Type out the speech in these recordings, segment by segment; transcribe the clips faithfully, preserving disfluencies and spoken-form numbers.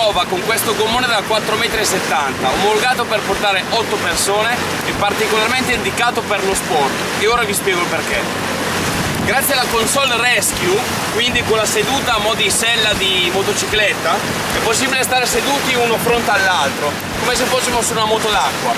prova con questo gommone da quattro virgola settanta metri, omologato per portare otto persone e particolarmente indicato per lo sport, e ora vi spiego il perché. Grazie alla console Rescue, quindi con la seduta a mo' di sella di motocicletta, è possibile stare seduti uno fronte all'altro, come se fossimo su una moto d'acqua.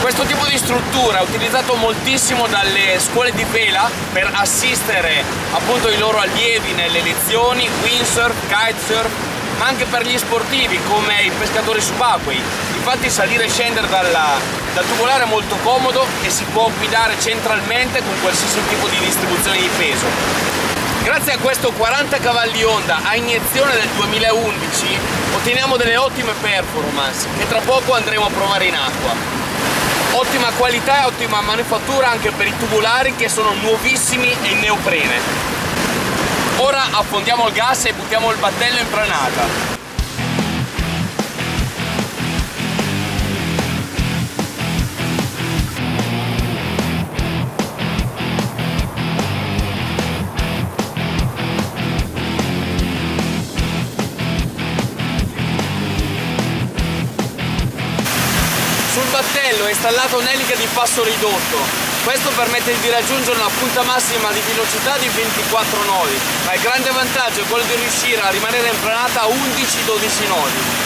Questo tipo di struttura è utilizzato moltissimo dalle scuole di vela per assistere appunto i loro allievi nelle lezioni, windsurf, kitesurf, ma anche per gli sportivi come i pescatori subacquei. Infatti salire e scendere dalla... dal tubolare è molto comodo e si può guidare centralmente con qualsiasi tipo di distribuzione di peso. Grazie a questo quaranta cavalli Honda a iniezione del duemilaundici otteniamo delle ottime performance che tra poco andremo a provare in acqua. Ottima qualità e ottima manifattura anche per i tubolari che sono nuovissimi e in neoprene. Ora affondiamo il gas e buttiamo il battello in franata. Sul battello è installato un'elica di passo ridotto, questo permette di raggiungere una punta massima di velocità di ventiquattro nodi, ma il grande vantaggio è quello di riuscire a rimanere in franata a undici dodici nodi.